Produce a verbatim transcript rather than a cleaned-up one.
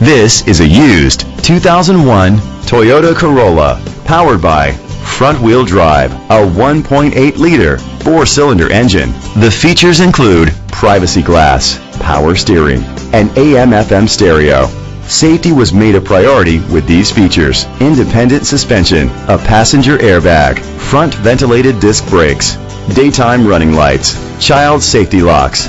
This is a used two thousand one Toyota Corolla, powered by front-wheel drive, a one point eight liter four-cylinder engine. The features include privacy glass, power steering, and A M F M stereo. Safety was made a priority with these features: independent suspension, a passenger airbag, front ventilated disc brakes, daytime running lights, child safety locks.